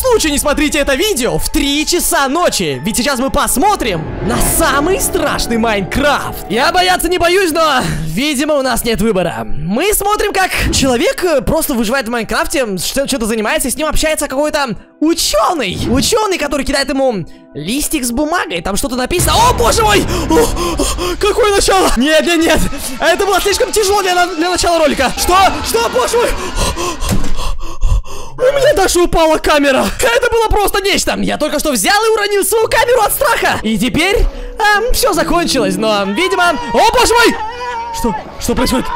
коем случае не смотрите это видео в 3 часа ночи, ведь сейчас мы посмотрим на самый страшный Майнкрафт. Я бояться не боюсь, но, видимо, у нас нет выбора. Мы смотрим, как человек просто выживает в Майнкрафте, что-то занимается, и с ним общается какой-то ученый. Ученый, который кидает ему листик с бумагой, там что-то написано. О, боже мой! Какое начало? Нет, нет, нет. Это было слишком тяжело для начала ролика. Что? Что, боже мой? У меня даже упала камера. Это было просто нечто. Я только что взял и уронил свою камеру от страха. И теперь все закончилось, но, видимо... О, боже мой! Что? Что происходит?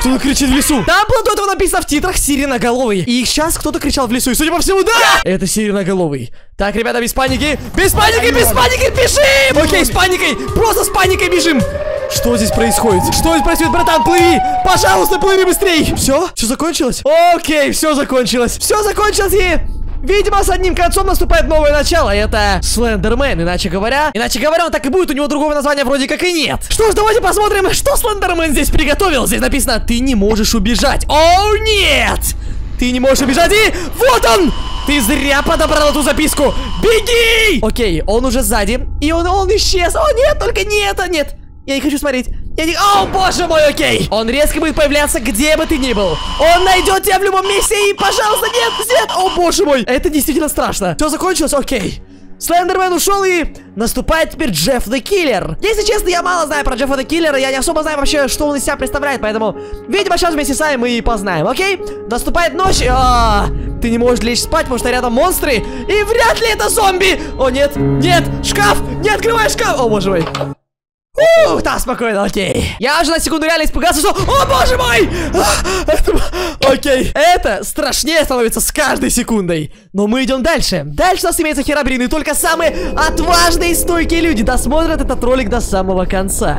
Кто-то кричит в лесу. Там было до этого написано в титрах «Сиреноголовый». И сейчас кто-то кричал в лесу. И, судя по всему, да! Это Сиреноголовый. Так, ребята, без паники. Без паники, без паники, бежим! Окей, с паникой. Просто с паникой бежим. Что здесь происходит? Что здесь происходит, братан? Плыви! Пожалуйста, плыви быстрей! Все? Все закончилось? Окей, все закончилось. Все закончилось и... Видимо, с одним концом наступает новое начало. Это Слендермен, иначе говоря, он так и будет, у него другого названия вроде как и нет. Что ж, давайте посмотрим, что Слендермен здесь приготовил. Здесь написано: ты не можешь убежать. О, нет! Ты не можешь убежать, и вот он! Ты зря подобрал эту записку. Беги! Окей, он уже сзади, и он исчез. О, нет, только не это, нет. Я не хочу смотреть. О, боже мой, окей. Он резко будет появляться, где бы ты ни был. Он найдет тебя в любом месте и, пожалуйста, нет, нет. О, боже мой. Это действительно страшно. Все закончилось, окей. Слендермен ушел, и наступает теперь Джефф-то-Киллер. Если честно, я мало знаю про Джеффа-то-Киллера. Я не особо знаю вообще, что он из себя представляет. Поэтому, видимо, сейчас вместе с вами мы и познаем, окей? Наступает ночь. Ты не можешь лечь спать, потому что рядом монстры. И вряд ли это зомби. О, нет, нет, шкаф. Не открывай шкаф. О, боже мой. Ух, да, спокойно, окей. Я уже на секунду реально испугался, что... О, боже мой! Окей. Это страшнее становится с каждой секундой. Но мы идем дальше. Дальше у нас имеется Херобрин, и только самые отважные и стойкие люди досмотрят этот ролик до самого конца.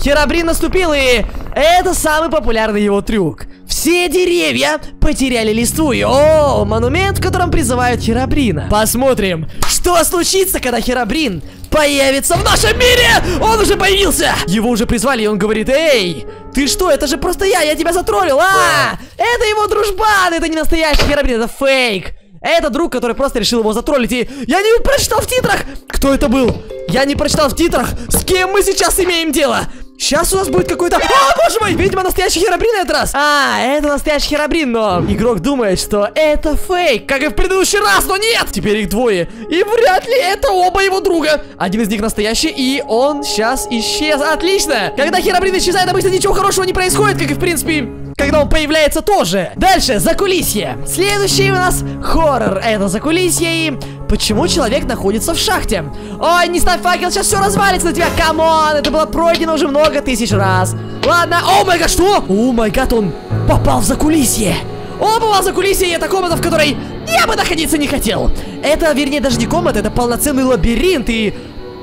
Херобрин наступил, и это самый популярный его трюк. Все деревья потеряли листву, и о, монумент, в котором призывают Херобрина. Посмотрим, что случится, когда Херобрин появится в нашем мире. Он уже появился. Его уже призвали, и он говорит: эй, ты что, это же просто я тебя затроллил, Это его дружбан, это не настоящий Херобрин, это фейк. Это друг, который просто решил его затроллить, и я не прочитал в титрах, кто это был. Я не прочитал в титрах, с кем мы сейчас имеем дело. Сейчас у нас будет какой-то... О, боже мой! Видимо, настоящий Херобрин на этот раз. Это настоящий Херобрин, но игрок думает, что это фейк, как и в предыдущий раз, но нет! Теперь их двое, и вряд ли это оба его друга. Один из них настоящий, и он сейчас исчез. Отлично! Когда Херобрин исчезает, обычно ничего хорошего не происходит, как и, в принципе, когда он появляется тоже. Дальше, закулисье. Следующий у нас хоррор. Это закулисье, и... Почему человек находится в шахте? Ой, не ставь факел, сейчас все развалится на тебя. Камон, это было пройдено уже много тысяч раз. Ладно, о май гад, что? О май гад, он попал в закулисье. Он попал в закулисье, и это комната, в которой я бы находиться не хотел. Это, вернее, даже не комната, это полноценный лабиринт. И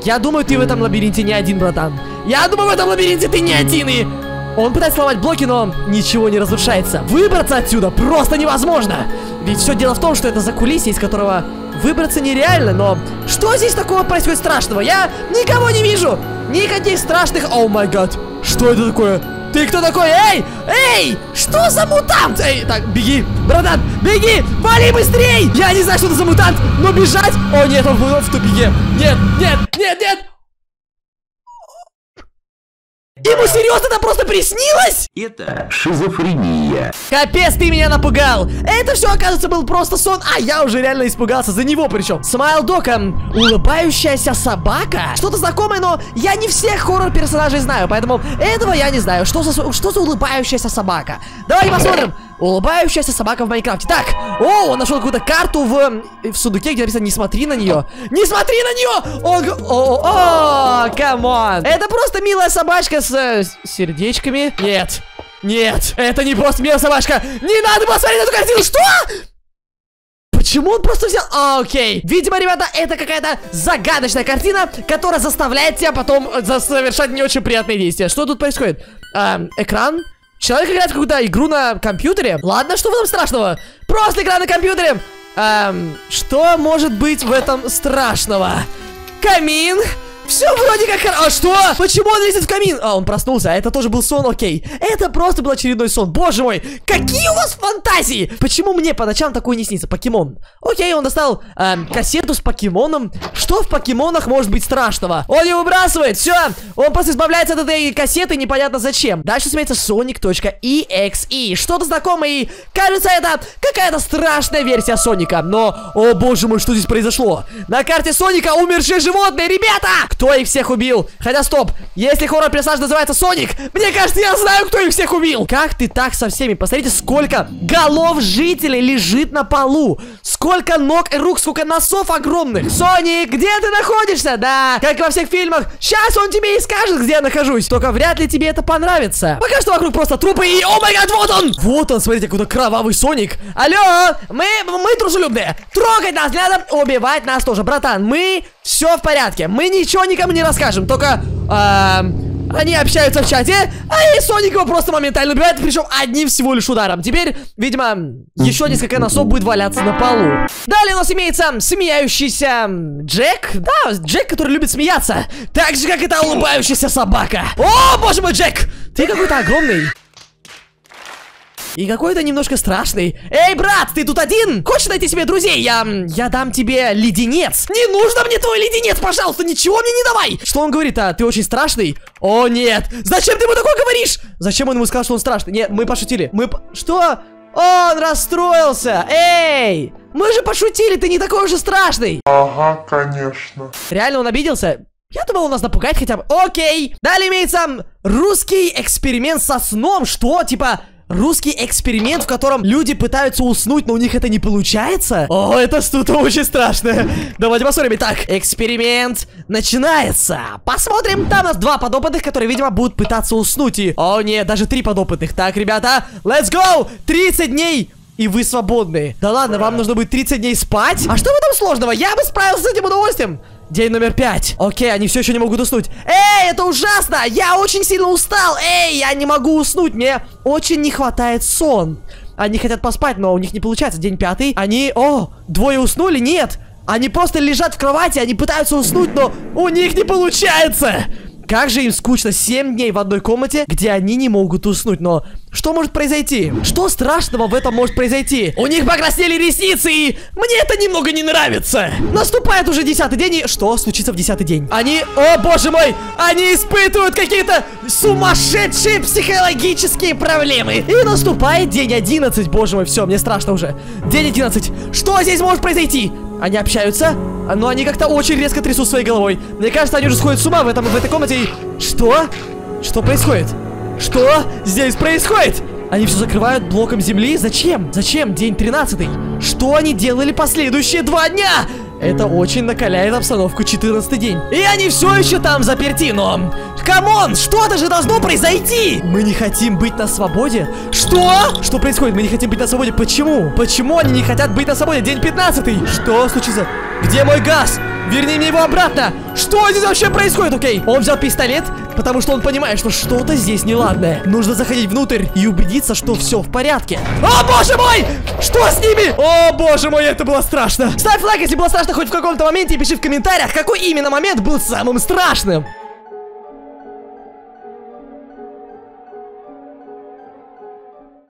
я думаю, ты в этом лабиринте не один, братан. Я думаю, в этом лабиринте ты не один, и... Он пытается сломать блоки, но ничего не разрушается. Выбраться отсюда просто невозможно. Ведь все дело в том, что это закулисье, из которого... Выбраться нереально, но что здесь такого происходит страшного? Я никого не вижу! Никаких страшных... О май гад! Что это такое? Ты кто такой? Эй! Эй! Что за мутант? Эй, так, беги! Братан, беги! Вали быстрей! Я не знаю, что это за мутант, но бежать... О нет, он был в тупике! Нет, нет, нет, нет! Ему серьезно это просто приснилось? Это шизофрения. Капец, ты меня напугал. Это все, оказывается, был просто сон. А я уже реально испугался за него, причем. Смайл Дог, улыбающаяся собака. Что-то знакомое, но я не всех хоррор-персонажей знаю, поэтому этого я не знаю. Что за улыбающаяся собака? Давайте посмотрим. Улыбающаяся собака в Майнкрафте. Так, о, он нашел какую-то карту в сундуке, где написано: не смотри на нее. Не смотри на нее! О, камон! Это просто милая собачка с сердечками. Нет, нет, это не просто милая собачка. Не надо посмотреть на эту картину, что? Почему он просто взял... Окей. Видимо, ребята, это какая-то загадочная картина, которая заставляет тебя потом совершать не очень приятные действия. Что тут происходит? Экран? Человек играет в какую-то игру на компьютере? Ладно, что в этом страшного? Просто игра на компьютере! Что может быть в этом страшного? Камин? Все вроде как хорошо. А что? Почему он лезет в камин? А, он проснулся. А это тоже был сон, окей. Это просто был очередной сон. Боже мой, какие у вас фантазии! Почему мне по ночам такое не снится? Покемон. Окей, он достал кассету с покемоном. Что в покемонах может быть страшного? Он ее выбрасывает, все. Он просто избавляется от этой кассеты, непонятно зачем. Дальше смеется Sonic.exe. Что-то знакомое, и кажется, это какая-то страшная версия Соника. Но, о боже мой, что здесь произошло? На карте Соника умершие животные, ребята! Кто их всех убил? Хотя, стоп, если хоррор-персонаж называется Соник, мне кажется, я знаю, кто их всех убил. Как ты так со всеми? Посмотрите, сколько голов жителей лежит на полу. Сколько ног и рук, сколько носов огромных. Соник, где ты находишься? Да, как во всех фильмах, сейчас он тебе и скажет, где я нахожусь. Только вряд ли тебе это понравится. Пока что вокруг просто трупы и... О май гад, вот он! Вот он, смотрите, какой-то кровавый Соник. Алло, мы трусолюбные. Трогать нас рядом, убивать нас тоже. Братан, мы... Все в порядке, мы ничего никому не расскажем, только они общаются в чате, а и Соник его просто моментально убивает, причем одним всего лишь ударом. Теперь, видимо, еще несколько носов будет валяться на полу. Далее у нас имеется смеяющийся Джек. Да, Джек, который любит смеяться, так же, как и та улыбающаяся собака. О, боже мой, Джек, ты какой-то огромный. И какой-то немножко страшный. Эй, брат, ты тут один? Хочешь найти себе друзей? Я дам тебе леденец. Не нужно мне твой леденец, пожалуйста, ничего мне не давай. Что он говорит, а? Ты очень страшный? О, нет. Зачем ты ему такое говоришь? Зачем он ему сказал, что он страшный? Нет, мы пошутили. Что? Он расстроился. Эй, мы же пошутили, ты не такой уж и страшный. Ага, конечно. Реально он обиделся? Я думал, он нас напугает хотя бы. Окей. Далее имеется русский эксперимент со сном. Что? Типа... Русский эксперимент, в котором люди пытаются уснуть, но у них это не получается? О, это что-то очень страшное. Давайте посмотрим. Итак, эксперимент начинается. Посмотрим, там у нас 2 подопытных, которые, видимо, будут пытаться уснуть. И, о нет, даже 3 подопытных. Так, ребята, let's go! 30 дней! И вы свободны. Да ладно, вам нужно будет 30 дней спать? А что в этом сложного? Я бы справился с этим удовольствием. День номер 5. Окей, они все еще не могут уснуть. Эй, это ужасно! Я очень сильно устал! Эй, я не могу уснуть, мне очень не хватает сон. Они хотят поспать, но у них не получается. День 5. Они... О, 2 уснули? Нет! Они просто лежат в кровати, они пытаются уснуть, но у них не получается! Как же им скучно 7 дней в одной комнате, где они не могут уснуть, но... Что может произойти? Что страшного в этом может произойти? У них покраснели ресницы, и мне это немного не нравится. Наступает уже 10-й день, и что случится в 10-й день? Они, о боже мой, они испытывают какие-то сумасшедшие психологические проблемы. И наступает день 11, боже мой, все, мне страшно уже. День 11, что здесь может произойти? Они общаются, но они как-то очень резко трясут своей головой. Мне кажется, они уже сходят с ума в этой комнате, и... Что? Что происходит? Что здесь происходит? Они все закрывают блоком земли. Зачем? Зачем? День 13. Что они делали последующие 2 дня? Это очень накаляет обстановку. 14 день. И они все еще там заперти, но... Камон, что-то же должно произойти! Мы не хотим быть на свободе? Что? Что происходит? Мы не хотим быть на свободе. Почему? Почему они не хотят быть на свободе? День 15. Что случится? Где мой газ? Верни мне его обратно! Что здесь вообще происходит? Окей, он взял пистолет, потому что он понимает, что что-то здесь неладное. Нужно заходить внутрь и убедиться, что все в порядке. О, боже мой! Что с ними? О, боже мой, это было страшно. Ставь лайк, если было страшно хоть в каком-то моменте, и пиши в комментариях, какой именно момент был самым страшным.